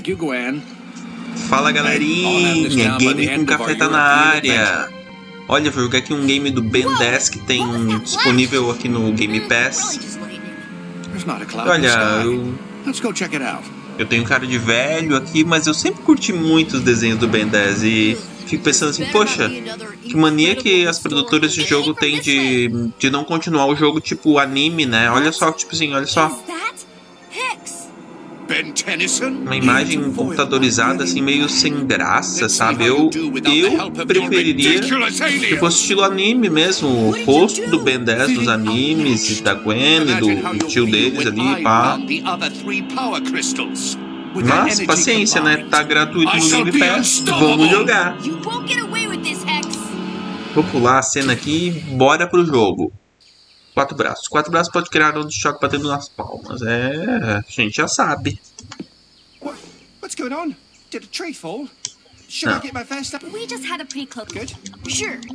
Thank you, Gwen. Fala, galerinha, Game com Café tá na área. Olha, vou jogar aqui um game do Ben Tennyson que tem disponível aqui no Game Pass. Olha, eu tenho cara de velho aqui, mas eu sempre curti muito os desenhos do Ben Tennyson e fico pensando assim, poxa, que mania que as produtoras de jogo têm de não continuar o jogo tipo anime, né? Olha só, tipo assim, olha só. Uma imagem computadorizada, assim, meio sem graça, sabe? Eu preferiria que fosse estilo anime mesmo, o rosto do Ben 10 dos animes, da Gwen e do tio deles ali, pá. Mas, paciência, né? Tá gratuito no Game Pass, vamos jogar. Vou pular a cena aqui, bora pro jogo. Quatro braços. Quatro braços pode criar ondas de choque batendo nas palmas. É, a gente já sabe. Não.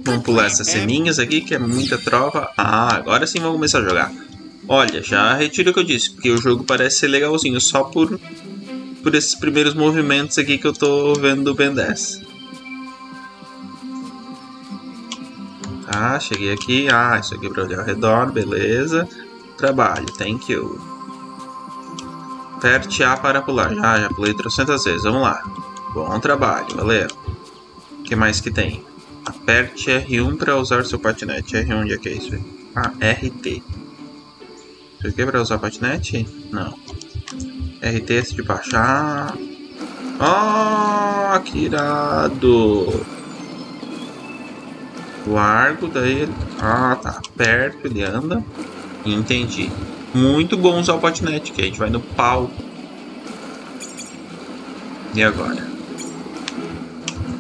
Vamos pular essas ceninhas aqui, que é muita trova. Ah, agora sim vamos começar a jogar. Olha, já retiro o que eu disse, porque o jogo parece ser legalzinho, só por esses primeiros movimentos aqui que eu tô vendo do Ben 10. Ah, cheguei aqui. Ah, isso aqui é pra olhar ao redor, beleza. Trabalho, thank you. Aperte A para pular. Já pulei 300 vezes, vamos lá. Bom trabalho, valeu. O que mais que tem? Aperte R1 para usar seu patinete. R1, onde é que é isso? Ah, RT. Isso aqui é pra usar patinete? Não. RT é esse de baixar. Oh, que irado! Largo, daí... Ah, tá. Perto, ele anda. Entendi. Muito bom usar o patinete, que a gente vai no pau. E agora?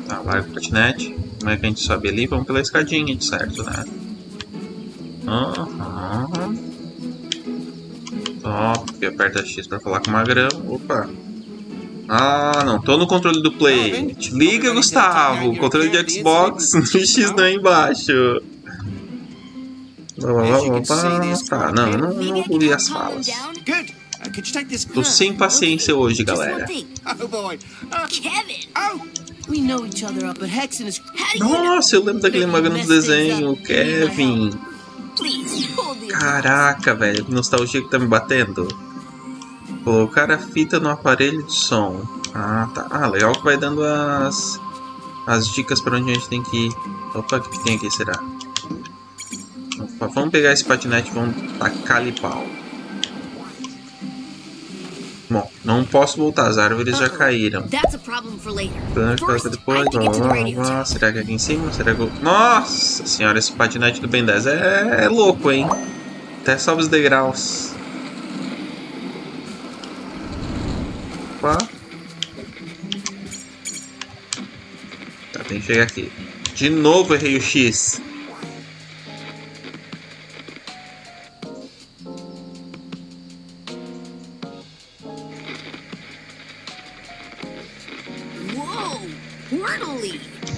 Tá, largo o patinete. Como é que a gente sobe ali? Vamos pela escadinha, de certo, né? Top. Aperta X pra falar com o magrão. Opa. Ah, não, tô no controle do Play. Te liga, Gustavo. Controle de Xbox no X não é embaixo. Tá, não ouvi as falas. Tô sem paciência hoje, galera. Nossa, eu lembro daquele magrão do desenho, Kevin. Caraca, velho, que nostalgia que tá me batendo. Colocar a fita no aparelho de som. Ah, tá. Ah, legal que vai dando as dicas para onde a gente tem que ir. Opa, o que tem aqui, será? Opa, vamos pegar esse patinete e vamos tacar-lhe pau. Bom, não posso voltar, as árvores já caíram. Depois, vamos. Será que é aqui em cima? Será que eu... Nossa senhora, esse patinete do Ben 10 é louco, hein? Até sobe os degraus. Tá, tem que chegar aqui. De novo errei o X.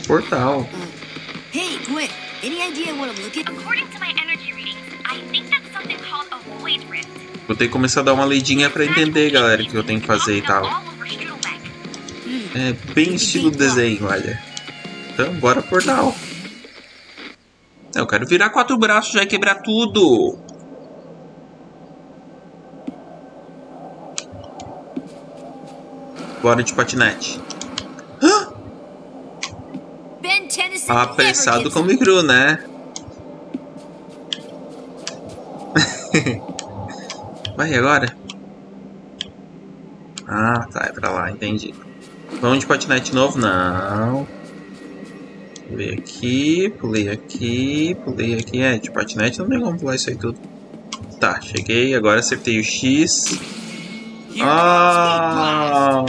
Portal. Hey, Gwen, any idea what I'm looking? According to my energy readings, I think that's something called a void rift. Vou ter que começar a dar uma leidinha pra entender, galera, o que eu tenho que fazer e tal. É bem estilo desenho, olha. Então, bora pro portal. Eu quero virar quatro braços, já e quebrar tudo. Bora de patinete. Hã? Apressado como o cru, né? Vai agora? Ah, tá, é pra lá, entendi. Vamos de patinete novo? Não. Pulei aqui, pulei aqui, pulei aqui. É, de patinete não tem como pular isso aí tudo. Tá, cheguei, agora acertei o X. Ah!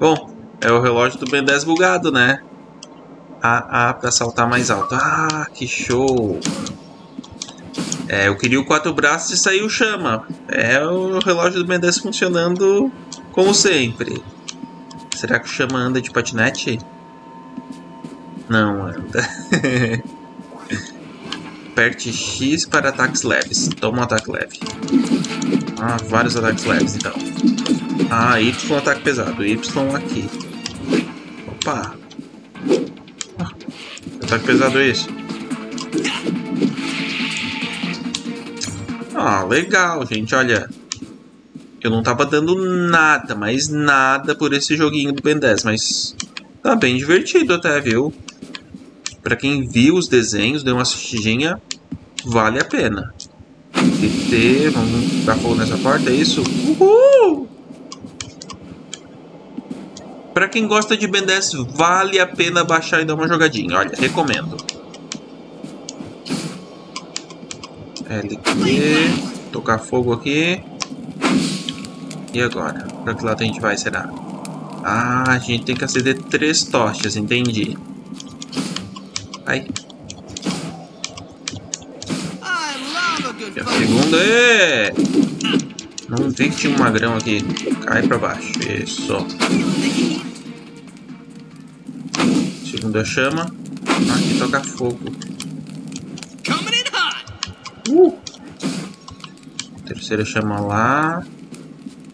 Bom, é o relógio do Ben 10 bugado, né? Ah, pra saltar mais alto. Ah, que show! É, eu queria o quatro braços e saiu chama. É o relógio do Ben 10 funcionando como sempre. Será que o chama anda de patinete? Não anda. Aperte X para ataques leves. Toma um ataque leve. Ah, vários ataques leves então. Ah, Y ataque pesado. Y aqui. Opa! Ah, ataque pesado esse. Ah, legal, gente. Olha. Eu não tava dando nada, mas nada por esse joguinho do Ben 10, mas tá bem divertido até, viu? Pra quem viu os desenhos, deu uma assistidinha, vale a pena. TT, vamos dar fogo nessa porta, é isso? Uhul! Pra quem gosta de Ben 10, vale a pena baixar e dar uma jogadinha, olha, recomendo. LQ, tocar fogo aqui. E agora? Pra que lado a gente vai, será? Ah, a gente tem que acender 3 tochas, entendi. Ai. E a segunda é... Não vi que tinha um magrão aqui. Cai pra baixo. Isso. Segunda chama. Aqui toca fogo. Terceira chama lá.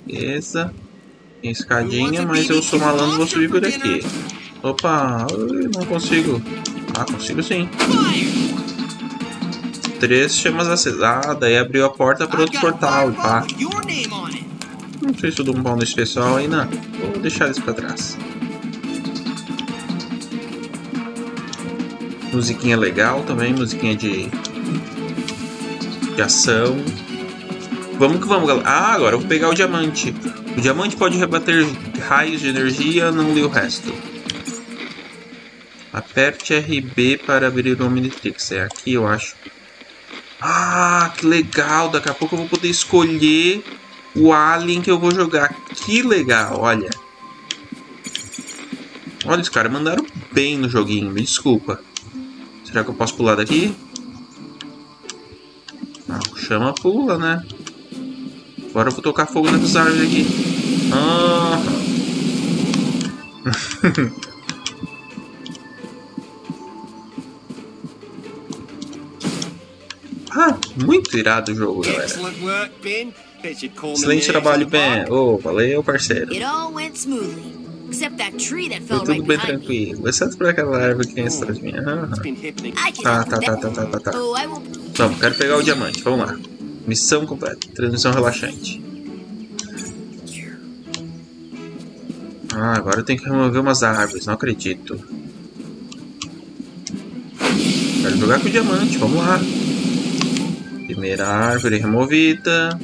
Beleza. Tem escadinha, mas eu sou malandro, vou subir por aqui. Opa, não consigo. Ah, consigo sim. 3 chamas acesas. Ah, daí abriu a porta para outro portal, pá. Não sei se eu dou um pau nesse pessoal aí, não. Vou deixar eles para trás. Musiquinha legal também, musiquinha de ação. Vamos que vamos, galera. Ah, agora eu vou pegar o diamante. O diamante pode rebater raios de energia, não li o resto. Aperte RB para abrir o Omnitrix. É aqui, eu acho. Ah, que legal. Daqui a pouco eu vou poder escolher o alien que eu vou jogar. Que legal, olha. Olha, os caras mandaram bem no joguinho, me desculpa. Será que eu posso pular daqui? Ah, chama, pula, né? Agora eu vou tocar fogo nessas árvores aqui. Ah. Ah, muito irado o jogo, galera. Excelente trabalho, Ben. Oh, valeu, parceiro. Foi tudo bem tranquilo, exceto por aquela árvore que tem atrás de mim. Ah. Tá. Vamos, quero pegar o diamante, vamos lá. Missão completa. Transmissão relaxante. Ah, agora eu tenho que remover umas árvores. Não acredito. Quero jogar com o diamante. Vamos lá. Primeira árvore removida.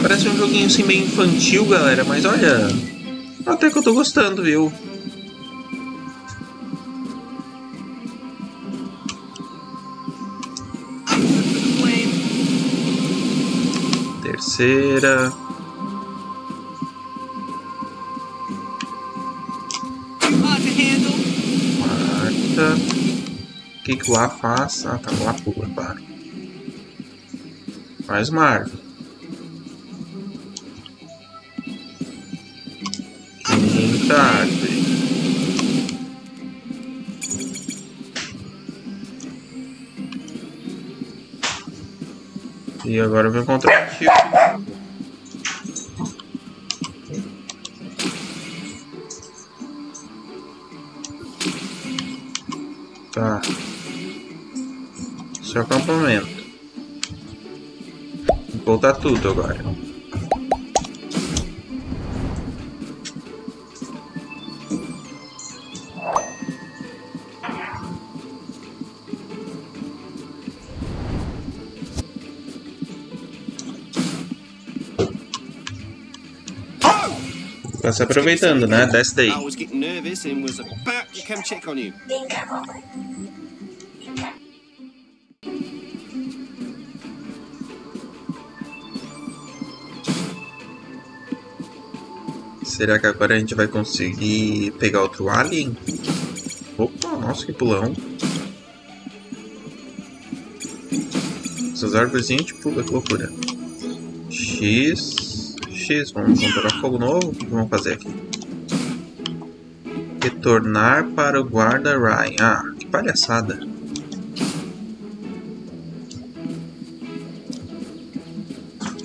Parece um joguinho assim meio infantil, galera. Mas olha... Até que eu tô gostando, viu? Terceira. Quarta. O que que lá faz? Ah, tá, lá pula, pá. Mais uma árvore. Quinta árvore. E agora eu vou encontrar o Chico. Tá. Seu acampamento. Vou voltar tudo agora. Tá se aproveitando, né? Desce daí. Será que agora a gente vai conseguir pegar outro alien? Opa, nossa, que pulão. Essas árvores a gente pula, que loucura. X. Vamos comprar fogo novo. O que vamos fazer aqui? Retornar para o guarda Ryan. Ah, palhaçada.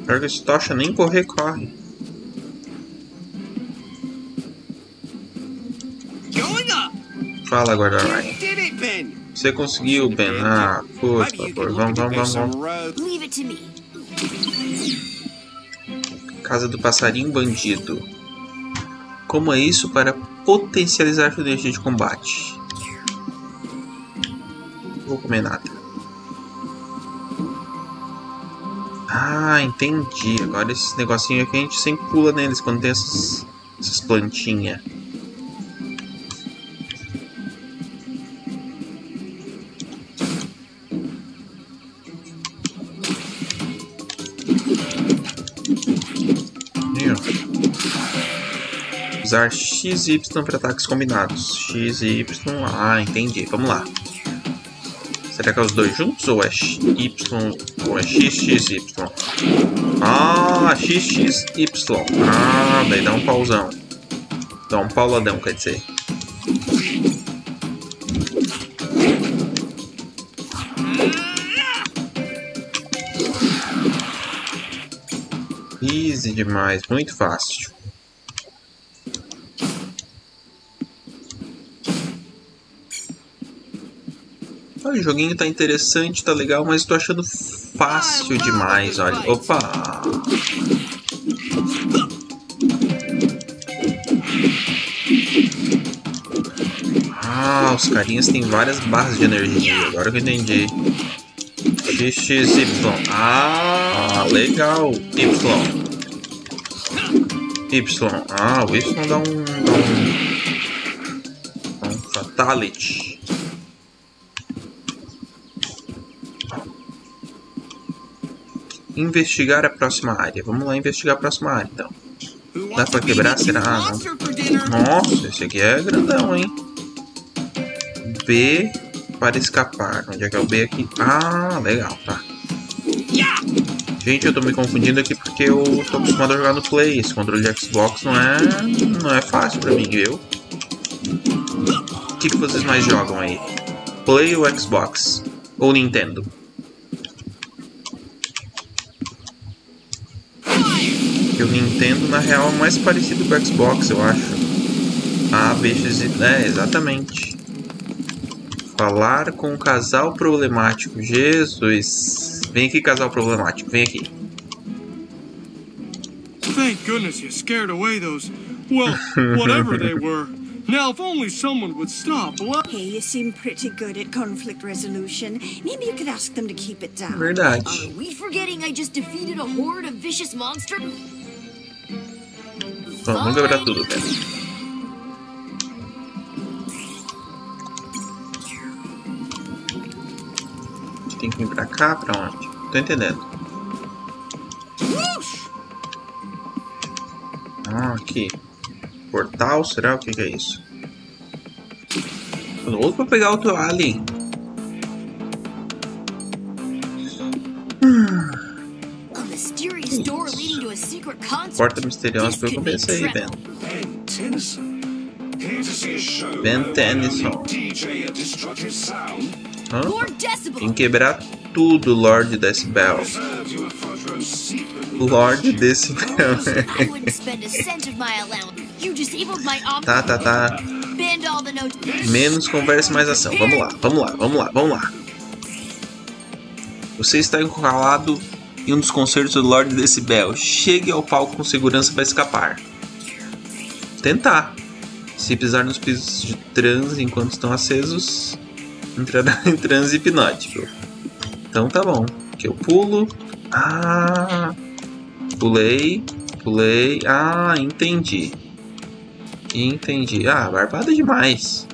Larga de tocha, nem correr, corre. Fala, guarda-raio. Você conseguiu, Ben. Ah, por favor. Vamos. Casa do passarinho bandido. Como é isso para potencializar a energia de combate? Não vou comer nada. Ah, entendi. Agora esses negocinhos aqui a gente sempre pula neles quando tem essas plantinhas. Usar X e Y para ataques combinados. X e Y. Ah, entendi. Vamos lá. Será que é os dois juntos ou é Y ou é X, X, Y? Ah, X, X, Y. Ah, daí dá um pauzão. Dá um pauladão, quer dizer. Easy demais, muito fácil. Olha, o joguinho tá interessante, tá legal, mas tô achando fácil demais, olha. Opa! Ah, os carinhas têm várias barras de energia, agora que eu entendi. XXY. Ah, legal. Y. Y. Ah, o Y dá um fatality. Investigar a próxima área. Vamos lá investigar a próxima área, então. Dá pra quebrar? Será? Nossa, esse aqui é grandão, hein? B... para escapar. Onde é que é o B aqui? Ah, legal, tá. Gente, eu tô me confundindo aqui porque eu tô acostumado a jogar no Play. Esse controle de Xbox não é fácil pra mim, viu? O que vocês mais jogam aí? Play ou Xbox? Ou Nintendo? Porque o Nintendo, na real, é mais parecido com o Xbox, eu acho. A, B, X, Z. É, exatamente. Falar com o casal problemático. Jesus. Vem aqui, casal problemático. Vem aqui. Thank goodness you scared away those. Well, whatever they were. Now, if only someone would stop. Hey, you seem pretty good at conflict resolution. Maybe you could ask them to keep it down. Verdade. Are we forgetting I just defeated a horde of vicious monsters? Vamos quebrar tudo, cara. Tem que vir pra cá? Pra onde? Tô entendendo. Ah, aqui. Portal? Será? O que é isso? Tô louco pra pegar outro alien. Porta misteriosa foi o que eu pensei, Ben. Ben Tennyson. Tem que quebrar tudo, Lord Decibel. Lord Decibel. Tá. Menos conversa, mais ação. Vamos lá. Você está encurralado em um dos concertos do Lord Decibel. Chegue ao palco com segurança para escapar. Tentar. Se pisar nos pisos de transe enquanto estão acesos... entrará em transe hipnótico. Então tá bom. Que eu pulo. Ah, pulei. Ah, entendi. Ah, barbada demais.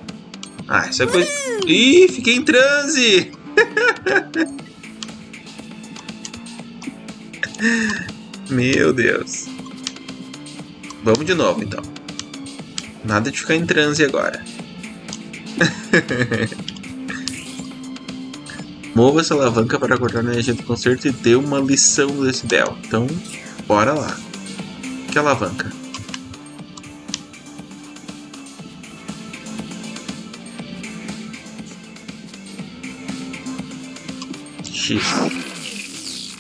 Ah, essa coisa. Ih, fiquei em transe. Meu Deus. Vamos de novo então. Nada de ficar em transe agora. Mova essa alavanca para cortar a energia do concerto e dê uma lição do Decibel. Então, bora lá. Que alavanca? justiça.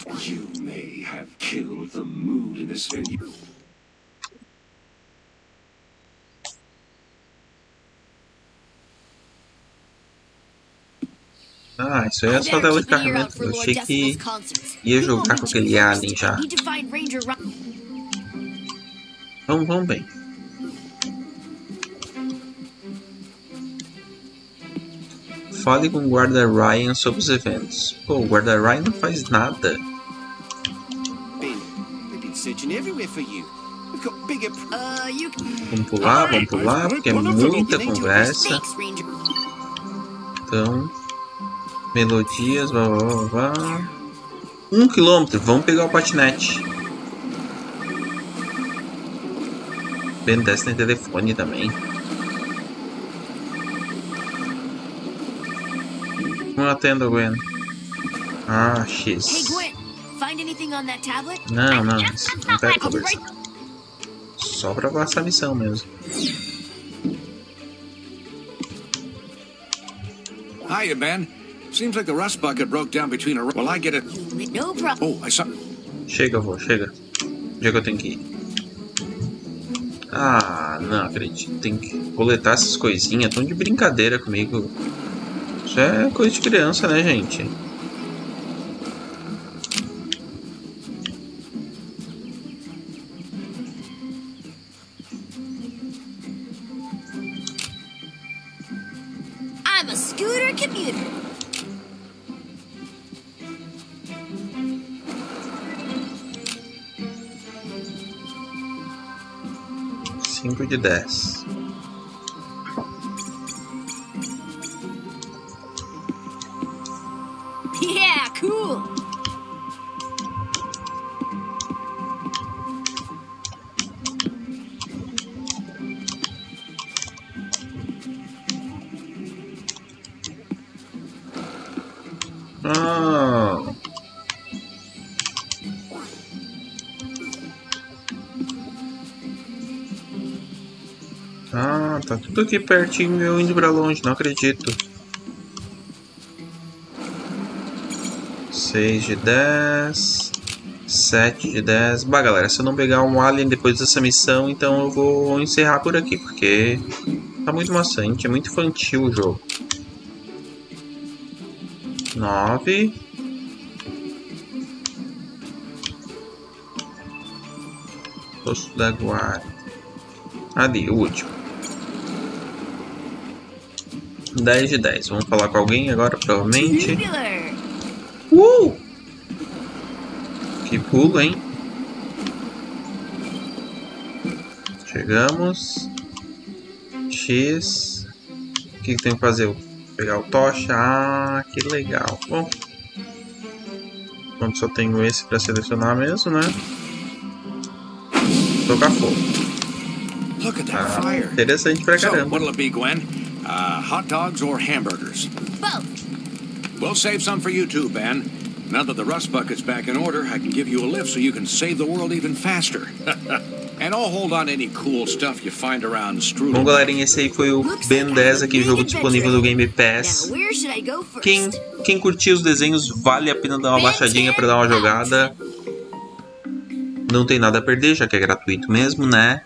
Ah, isso aí é só da 8 de carregamento. Eu achei que ia jogar com aquele alien já. Então vamos bem. Fale com o guarda Ryan sobre os eventos. Pô, o guarda Ryan não faz nada. Vamos pular, porque é muita conversa. Então, melodias, blá blá blá. 1 km, vamos pegar o patinete. Ben desce no telefone também. Não atendo, Gwen. Ah, X. Não, não. Não quero conversar. Só pra passar a missão mesmo. Hiya, Ben. Seems like the Rust Bucket broke down between a... Well, I get it. No problem. Oh, I saw... Chega, vô, chega. Onde é que eu tenho que ir? Ah, não acredito. Tem que coletar essas coisinhas. Tão de brincadeira comigo. Isso é coisa de criança, né, gente? I'm a scooter commuter. De 10. Yeah, cool. Oh. Ah, tá tudo aqui pertinho e eu indo pra longe, não acredito. 6 de 10, 7 de 10. Bah, galera, se eu não pegar um alien depois dessa missão, então eu vou encerrar por aqui, porque tá muito maçante, é muito infantil o jogo. 9. Posto da guarda. Ali, o último. 10 de 10. Vamos falar com alguém agora, provavelmente. Que pulo, hein? Chegamos. X. O que tem que fazer? Vou pegar o tocha. Ah, que legal. Bom, quando só tenho esse para selecionar mesmo, né? Tocar fogo. Ah, interessante pra caramba. Hot dogs or hamburgers? Both. We'll save some for you too, Ben. Now that the rust bucket's back in order, I can give you a lift so you can save the world even faster. And I'll hold on any cool stuff you find around Strudel. Bom, galerinha, esse aí foi o Ben 10, aqui, jogo disponível no Game Pass. Quem curtiu os desenhos, vale a pena dar uma baixadinha pra dar uma jogada. Não tem nada a perder, já que é gratuito mesmo, né?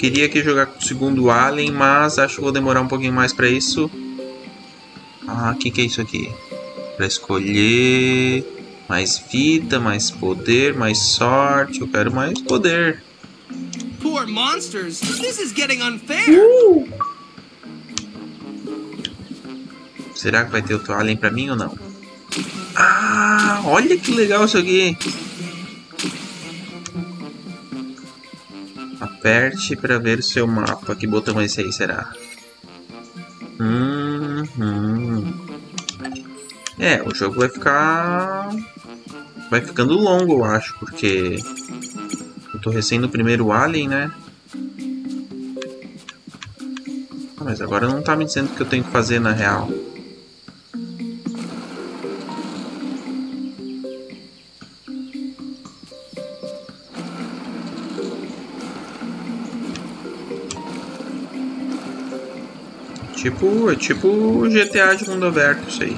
Queria aqui jogar com o segundo alien, mas acho que vou demorar um pouquinho mais para isso. Ah, o que é isso aqui? Para escolher mais vida, mais poder, mais sorte. Eu quero mais poder. Poor monsters. This is getting unfair. Será que vai ter outro alien para mim ou não? Ah, olha que legal isso aqui. Aperte para ver o seu mapa. Que botão é esse aí, será? É, o jogo vai ficar... Vai ficando longo, eu acho, porque... Eu tô recém no primeiro alien, né? Ah, mas agora não tá me dizendo o que eu tenho que fazer na real. É tipo GTA de mundo aberto, isso aí.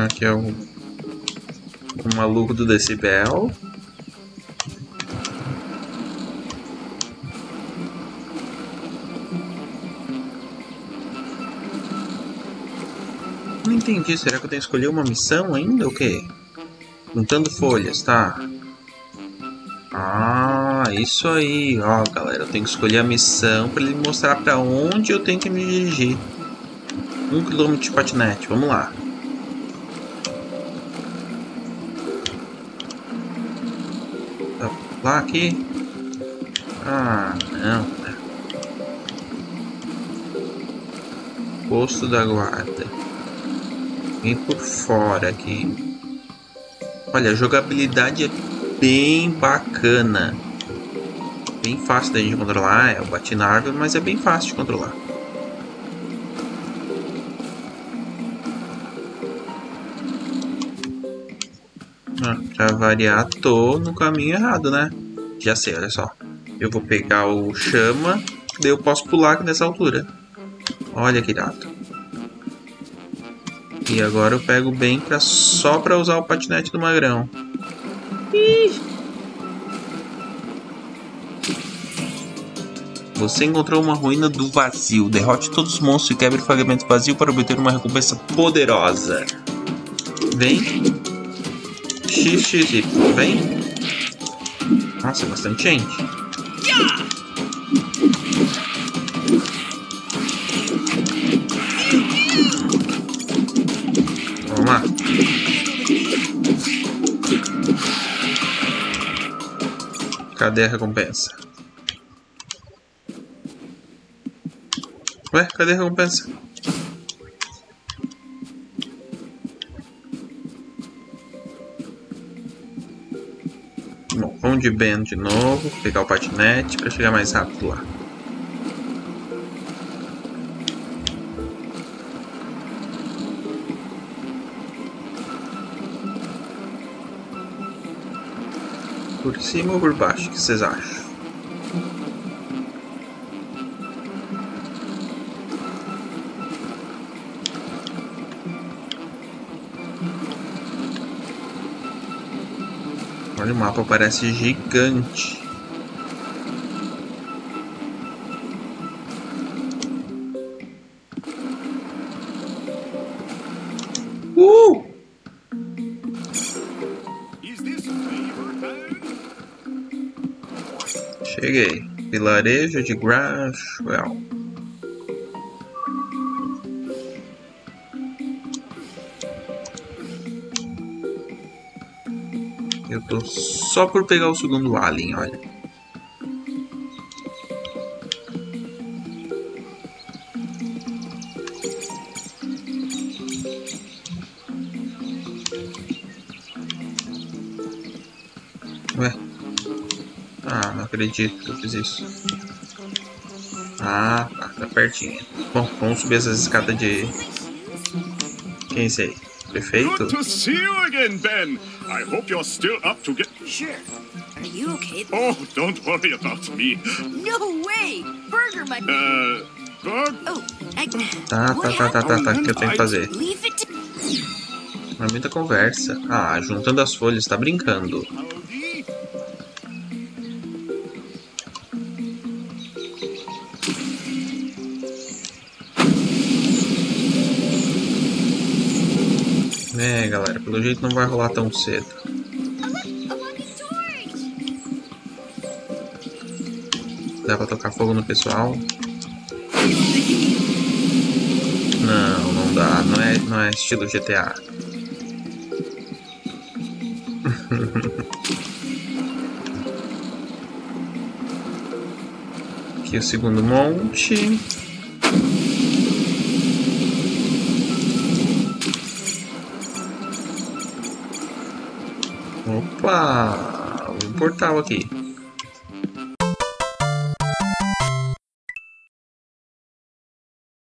Aqui é o maluco do Decibel. Não entendi, será que eu tenho que escolher uma missão ainda ou o quê? Juntando folhas, tá? Ah, isso aí, ó galera, eu tenho que escolher a missão para ele mostrar para onde eu tenho que me dirigir. 1 km de patinete, vamos lá. Tá lá aqui? Ah, não. Posto da guarda. Vem por fora aqui. Olha, a jogabilidade é bem bacana. Bem fácil da gente controlar. Eu bati na árvore, mas é bem fácil de controlar. Pra variar, tô no caminho errado, né? Já sei, olha só. Eu vou pegar o chama, daí eu posso pular aqui nessa altura. Olha que irado. E agora eu pego bem só pra usar o patinete do magrão. Ih! Você encontrou uma ruína do vazio. Derrote todos os monstros e quebre o fragmento vazio para obter uma recompensa poderosa. Vem. XXY. Vem. Nossa, é bastante gente. Vamos lá. Cadê a recompensa? Ué, cadê a recompensa? Bom, vamos de Ben de novo, pegar o patinete para chegar mais rápido lá. Por cima ou por baixo? O que vocês acham? Olha, o mapa parece gigante. Cheguei. Vilarejo de Grasswell. Eu tô só por pegar o segundo alien, olha. Ué. Ah, não acredito que eu fiz isso. Ah, tá pertinho. Bom, vamos subir essas escadas de... Quem é esse aí? Perfeito? Good to see you again, Ben. I hope you're still up to get... Sure. Are you okay? Oh, don't worry about me. No way! Burger, my... Oh, tá, o que eu tenho que fazer? Não é muita conversa. Ah, juntando as folhas, tá brincando. É, galera, pelo jeito não vai rolar tão cedo. Dá pra tocar fogo no pessoal? Não, não dá. Não é estilo GTA. Aqui o segundo monte. Opa, um portal aqui.